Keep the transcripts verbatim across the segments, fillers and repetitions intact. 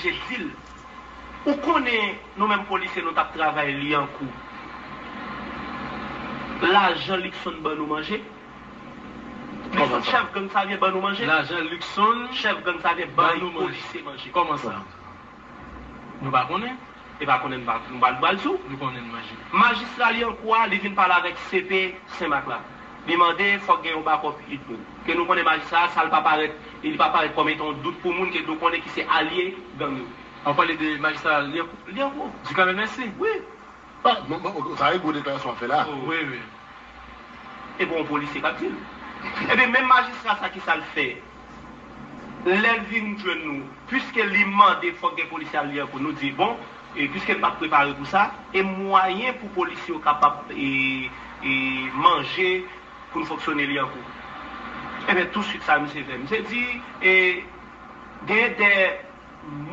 obligé de dire. On connaît nous-mêmes policiers, nous avons travaillé Liancourt. L'agent Luckson va nous manger. Le chef González va nous manger. L'agent Luckson, chef González va nous manger. Comment ça? Nous ne connaissons pas. Et pas connaissons pas. Nous ne connaissons pas. Nous connaissons pas. Magistrat Liancourt, il vient parler avec C P Saint-Marc là. Il demande qu'il faut gagner un backup. Que nous connaissons magistrat, ça ne va pas paraître. Il ne va pas paraître comme étant doute pour nous que nous connaissons qui c'est allié dans nous. On parle des magistrats Liancourt. Du Kamel Merci. Oui. Ah, non, non, ça a eu une déclaration fait là. Oh, oui, oui. Et bon, policier, qu'a-t-il? Et bien, même magistrat, ça qui ça le fait. L'évine que nous, puisque l'immense des fois que les policiers à Liancourt nous dit, bon, et puisqu'elle n'est pas préparée pour ça, et moyen pour les policiers capables et, et manger pour fonctionner Liancourt. Et bien, tout de suite, ça me s'est fait. J'ai dit, et des... des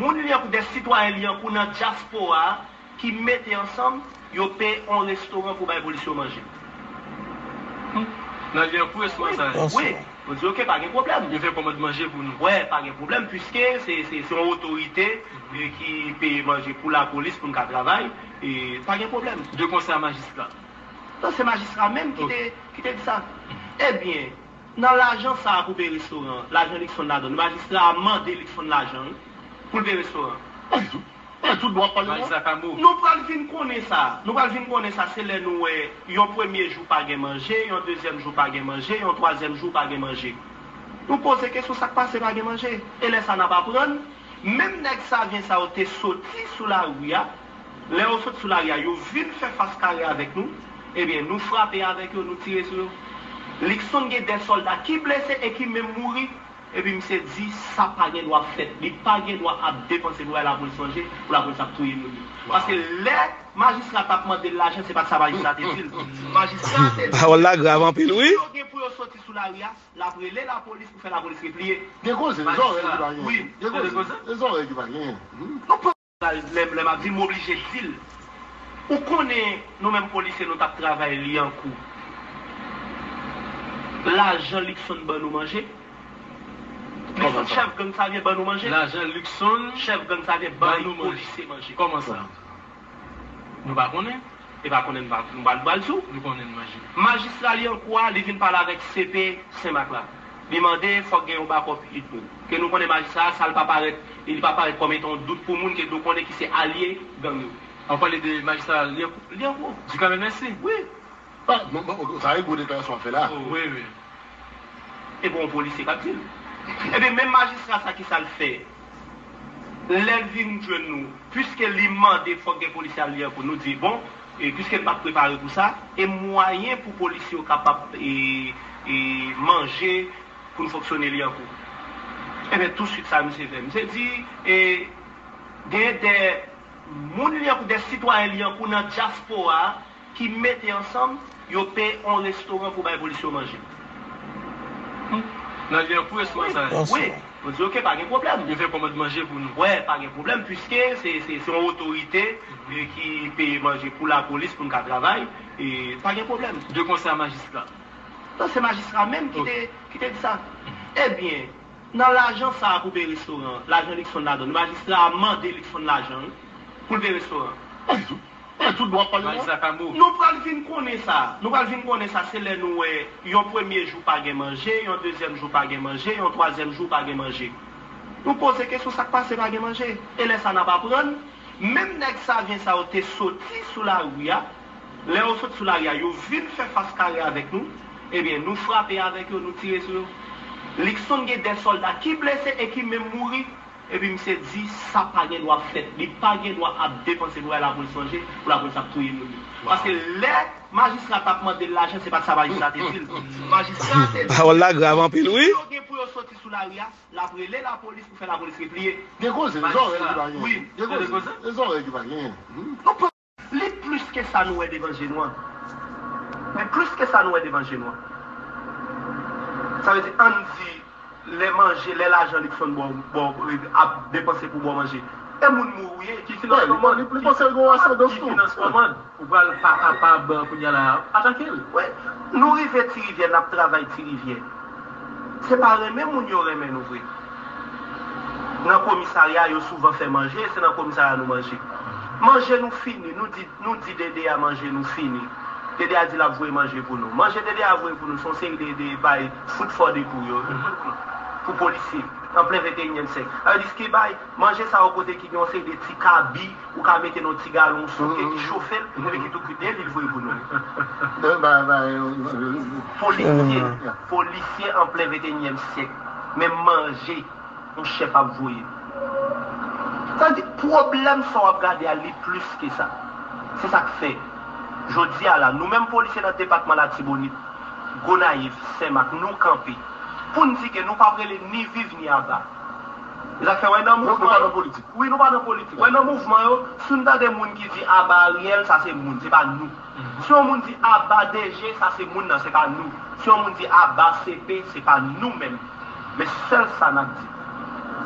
Mon Liancourt, des citoyens Liancourt dans la diaspora qui mettent ensemble, ils paient un restaurant pour les policiers manger. Dans Liancourt, est-ce ça? Oui, on dit ok, pas de problème. Ils font comment manger pour nous? Oui, pas de problème, puisque c'est une autorité qui paye manger pour la police, pour nous travailler, et pas de problème. De conseil à magistrat. C'est magistrat même qui t'a dit ça. Eh bien, dans l'argent, ça a coupé les restaurants, l'argent Luckson là donne. Le magistrat a demandé Luckson l'argent. Pour le restaurant. Tout doit parler. Nous prenons connaître ça. Nous prenons connaître ça. C'est le nous. Un premier jour pas manger, un deuxième jour pas manger, un troisième jour pas manger. Nous posons la question ça passe pas manger. Et là ça n'a pas prendre. Même si ça vient ça te sauté sous la rue, les autres sous la rue, ils viennent faire face carré avec nous. Eh bien nous frapper avec eux, nous tirer sur eux. Luckson y a des soldats qui blessés et qui même mourir. Et puis, il s'est dit, ça n'a pas de droit fait. Il n'a pas de droit à dépenser pour la police manger, pour la police à tout. Parce que les magistrats n'ont pas demandé de l'argent, ce n'est pas que ça va être ça. Les magistrats, c'est ça. Voilà, grave en pile, oui. Ils ont sorti sous la ria, ils ont brûlé la police pour faire la police replier. Des causes, ils ont récupéré. Oui, des causes. Ils ont récupéré. Non, pas. Les magistrats m'obligent de dire. On connaît nous-mêmes policiers, nous avons travaillé Liancourt. L'agent Luckson va nous manger. Le chef González va nous manger. L'agent Luckson, chef González va nous manger. Comment ça? Nous ne connaissons pas. Et pas connaissons pas. Nous ne connaissons pas. Nous connaissons pas. Magistrat Liancourt, il vient parler avec C P Saint-Marc là. Il demande qu'il faut gagner un backup. Que nous connaissons magistrat, ça ne va pas paraître. Il ne va pas paraître comme étant doute pour nous que nous connaissons qui c'est allié dans nous. On parle des magistrats Liancourt. Du Kamel Merci. Oui. Ah, non, non, ça a eu une déclaration fait là. Oui, oui. Et bon, policier, qu'a-t-il? Et bien, même magistrat, ça qui ça le fait. L'évine que nous, puisque l'immense des fois que les policiers à Liancourt nous dit, bon, et puisqu'elle n'est pas préparée pour ça, et moyen pour les policiers capables et, et manger pour fonctionner Liancourt. Et bien, tout de suite, ça me s'est fait. J'ai dit, et des, des, mon Liancourt, des citoyens Liancourt dans la diaspora qui mettent ensemble, ils paient un restaurant pour les policiers manger. Hmm. Dans Liancourt, est-ce que ça? Oui, on dit ok, pas de problème. Ils font comment manger pour nous? Oui, pas de problème, puisque c'est une autorité qui paye manger pour la police, pour nous travailler, et pas de problème. De conseil à magistrat. C'est magistrat même qui t'a dit ça. Eh bien, dans l'argent, ça a coupé le restaurant, l'argent Luckson là donne. Le magistrat a demandé Luckson l'argent pour le restaurant. Tout doit parler. Nous prenons connaître ça. Nous prenons connaître ça. C'est le nous. Un premier jour pas manger, un deuxième jour pas manger, un troisième jour pas manger. Nous posons la question ça passe pas manger. Et là ça n'a pas prendre. Même si ça vient ça te sorti sous la rue, les autres sous la rue, ils viennent faire face carré avec nous. Eh bien nous frapper avec eux, nous tirer sur eux. Luckson y a des soldats qui blessés et qui même mourir. Et puis, il s'est dit, ça n'a pas de droit fait. Il n'a pas de droit à dépenser pour la police manger, pour la police à tout. Parce que les magistrats n'ont pas demandé de l'argent, ce n'est pas que ça va être ça. Les magistrats, c'est ça. Voilà, grave en pile, oui. Ils ont sortir sous la rue, ils ont brûlé la police pour faire la police replier. Des causes, ils ont récupéré. Oui, des causes, ils ont récupéré. Les plus que ça nous est devant Génois. Mais plus que ça nous est devant Génois. Ça veut dire, on dit, les manger, les l'argent Luckson a dépensé pour manger. Et les gens mourent, qui financent le monde. Qui financent le monde. Ou pas capable pour attaquer. Oui. Nous arrivons à Tirivière, nous travaillons à Tirivière. C'est pas les mêmes gens qui nous remettent. dans le commissariat, ils souvent fait manger, c'est dans le commissariat nous manger. Manger nous fini, nous dit nous dit Dédé à manger nous fini. Dédé a dit la voie manger pour nous. Manger Dédé a voie pour nous, son c'est Dédé bail foot for de pour yo. Pour policier en plein vingt et unième siècle. Alors dis qui bail manger ça au côté qui ont c'est des petits cabis ou qu'a mettre nos petits galons qui chauffent et qui tout cuiter, il voie pour nous. Policier, policier en plein vingt et unième siècle. Mais manger on chef à voyer. Ça dit problème sont regardés à lui plus que ça. C'est ça que fait. Je dis à la, nous-mêmes policiers dans le département de la Tibonite, Gonaïves, Saint-Marc, nous camper. Pour nous dire que nous ne parlons ni vivre ni à bas. Ils ont fait un mouvement. Oui, nous pas dans politique. Un mouvement, si nous avons des gens qui disent à bas Ariel, ça c'est nous, c'est pas nous. Si on dit à bas D G, ça c'est nous, c'est pas nous. Si on dit à bas C P, c'est pas nous-mêmes. Mais seul ça n'a dit.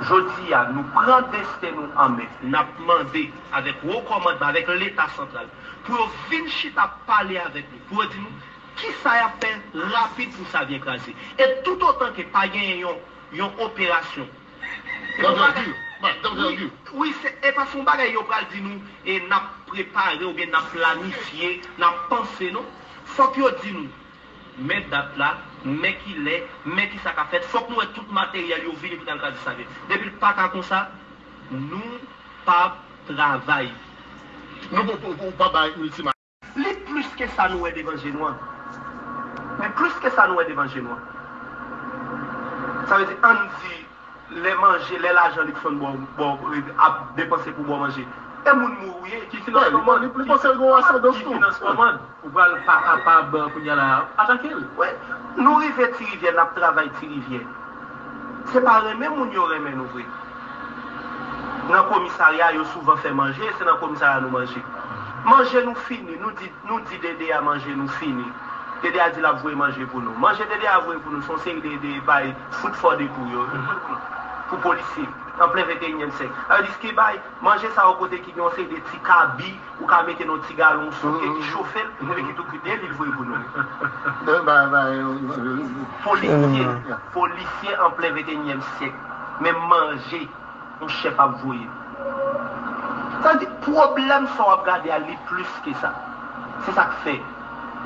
Je dis à nous prendre destin nous en main, nous demandé avec vos commandements, avec l'État central, pour venir à parler avec nous, pour dire nous qui ça a fait rapide pour ça vient craser. Et tout autant que pas gagné une opération. Oui, c'est parce qu'on bagaille, on va dire nous, et n'a préparé ou bien n'a planifié, n'a pensé, non. Faut que vous dites nous, mais date là, mais qui l'est, mais qui ça qu'a fait, faut que nous ayons tout le matériel au ville dans le cadre de sa vie. Depuis le pas comme ça, nous pas travail. Nous ne pouvons pas bailler ultimement. Les plus que ça nous est devant Génois. Mais plus que ça nous est devant Génois. Ça veut dire, on dit, les manger, les l'argent qui sont dépensés pour manger. Et moun mouye qui finance commande, qui finance commande, ou pas capable pour y aller attaquer. Nous rivières Tirivière, nous travaillons Tirivière. C'est pas les mêmes qui auraient même ouvert. Dans le commissariat, ils souvent fait manger, c'est dans le commissariat nous manger. Manger nous fini, nous dit nous dit Dédé à manger nous fini. Dédé a dit la voie manger pour nous. Manger Dédé a voie pour nous, son c'est Dédé bail foot for de pour yo. Pour policier. En plein vingt et unième siècle. Alors, dis qui bail, manger ça au côté qui ont des petits cabis ou qui mettent nos petits galons qui chauffent et qui tout cuiter, ils voient pour nous. Policier, policier en plein vingt et unième siècle. Mais manger, on chef à voyer. Ça dit, problème sont regardés à lui plus que ça. C'est ça que fait.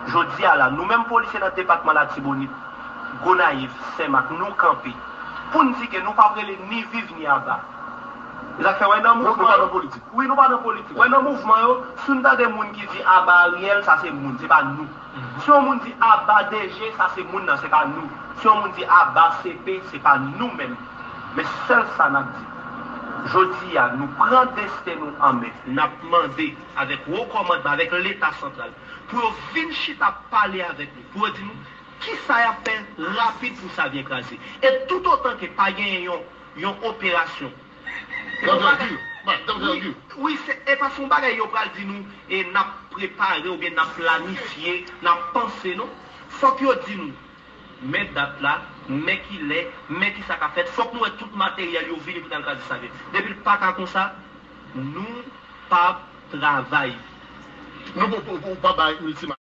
Je dis à la, nous-mêmes policiers dans le département de la Tibonite, Gonaïves, Saint-Marc, nous camper. Pour nous dire que nous ne parlons ni vivre ni à bas. Ils ont fait un mouvement. Oui, nous pas dans politique. Un mouvement, si nous avons des gens qui disent à bas Ariel, ça c'est nous, c'est pas nous. Si on dit à bas D G, ça c'est nous, c'est pas nous. Si on dit à bas C P, c'est pas nous-mêmes. Mais seul ça n'a dit. Je dis à nous prendre destin nous en main, nous demandé avec vos commandements, avec l'État central, pour venir à parler avec nous, pour dire nous. Qui ça a fait rapide pour ça vient craser. Et tout autant que pas gagné une opération. Oui, c'est parce qu'on bagaille, on va dire nous, et n'a préparé ou bien n'a planifié, n'a pensé, non. Faut que vous dites nous, mais date là, mais qui l'est, mais qui ça a fait, faut que nous ayons tout le matériel au ville dans le cadre de sa vie. Depuis le pas comme ça, nous pas travail. Nous ne pouvons pas bailler ultimement.